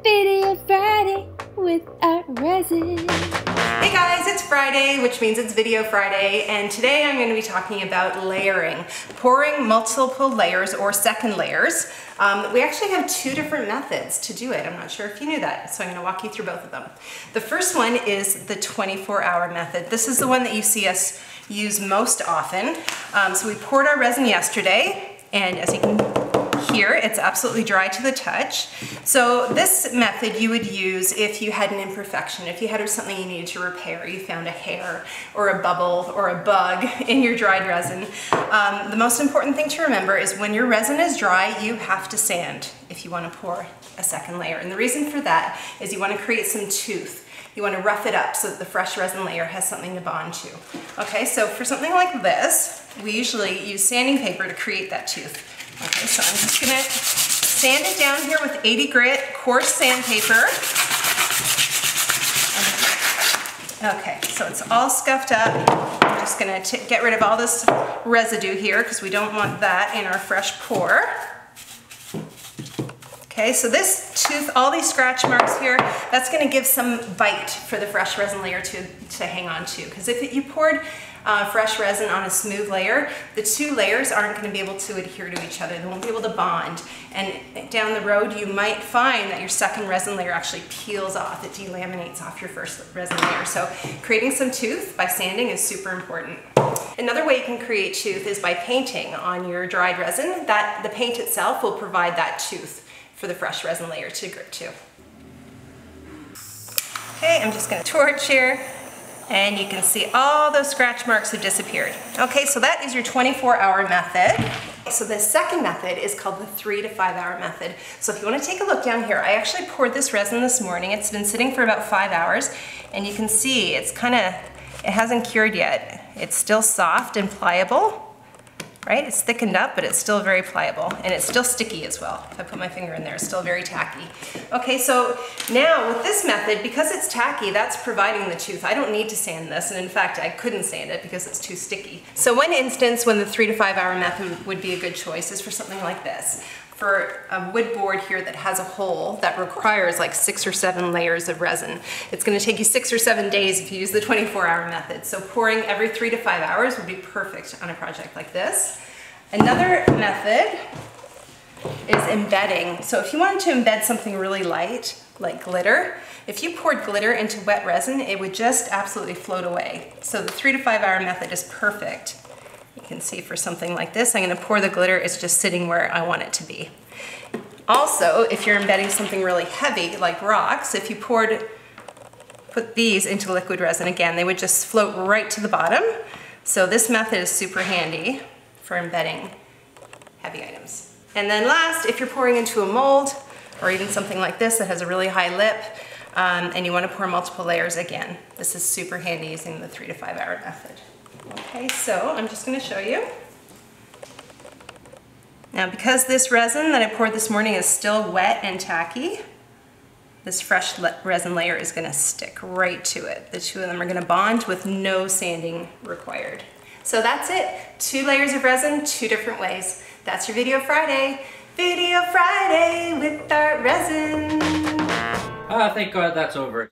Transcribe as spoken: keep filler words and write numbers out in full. Video Friday with ArtResin. Hey guys, it's Friday, which means it's Video Friday, and today I'm going to be talking about layering, pouring multiple layers or second layers. Um, we actually have two different methods to do it. I'm not sure if you knew that, so I'm going to walk you through both of them. The first one is the twenty-four hour method. This is the one that you see us use most often. Um, so we poured our resin yesterday, and as you can here, it's absolutely dry to the touch. So this method you would use if you had an imperfection, if you had something you needed to repair, you found a hair or a bubble or a bug in your dried resin. Um, the most important thing to remember is when your resin is dry, you have to sand if you want to pour a second layer. And the reason for that is you want to create some tooth. You want to rough it up so that the fresh resin layer has something to bond to. Okay, so for something like this, we usually use sanding paper to create that tooth. Okay, so I'm just gonna sand it down here with eighty grit coarse sandpaper. Okay, so it's all scuffed up. I'm just gonna t get rid of all this residue here because we don't want that in our fresh pour. Okay, so this tooth, all these scratch marks here, that's gonna give some bite for the fresh resin layer to, to hang on to. Because if it, you poured uh, fresh resin on a smooth layer, the two layers aren't gonna be able to adhere to each other. They won't be able to bond. And down the road, you might find that your second resin layer actually peels off. It delaminates off your first resin layer. So creating some tooth by sanding is super important. Another way you can create tooth is by painting on your dried resin. That, the paint itself will provide that tooth for the fresh resin layer to grip to. Okay, I'm just gonna torch here, and you can see all those scratch marks have disappeared. Okay, so that is your twenty-four hour method. So the second method is called the three to five hour method. So if you wanna take a look down here, I actually poured this resin this morning. It's been sitting for about five hours, and you can see it's kinda, it hasn't cured yet. It's still soft and pliable. Right? It's thickened up, but it's still very pliable, and it's still sticky as well. If I put my finger in there, it's still very tacky. Okay, so now with this method, because it's tacky, that's providing the tooth. I don't need to sand this, and in fact, I couldn't sand it because it's too sticky. So one instance when the three to five hour method would be a good choice is for something like this. For a wood board here that has a hole that requires like six or seven layers of resin. It's gonna take you six or seven days if you use the twenty-four hour method. So pouring every three to five hours would be perfect on a project like this. Another method is embedding. So if you wanted to embed something really light, like glitter, if you poured glitter into wet resin, it would just absolutely float away. So the three to five hour method is perfect. You can see for something like this, I'm going to pour the glitter, it's just sitting where I want it to be. Also, if you're embedding something really heavy, like rocks, if you poured, put these into liquid resin again, they would just float right to the bottom. So this method is super handy for embedding heavy items. And then last, if you're pouring into a mold, or even something like this that has a really high lip, um, and you want to pour multiple layers again, this is super handy using the three to five hour method. Okay, so I'm just going to show you. Now, because this resin that I poured this morning is still wet and tacky, this fresh resin layer is going to stick right to it. The two of them are going to bond with no sanding required. So that's it. Two layers of resin, two different ways. That's your Video Friday. Video Friday with ArtResin. Ah, thank God that's over.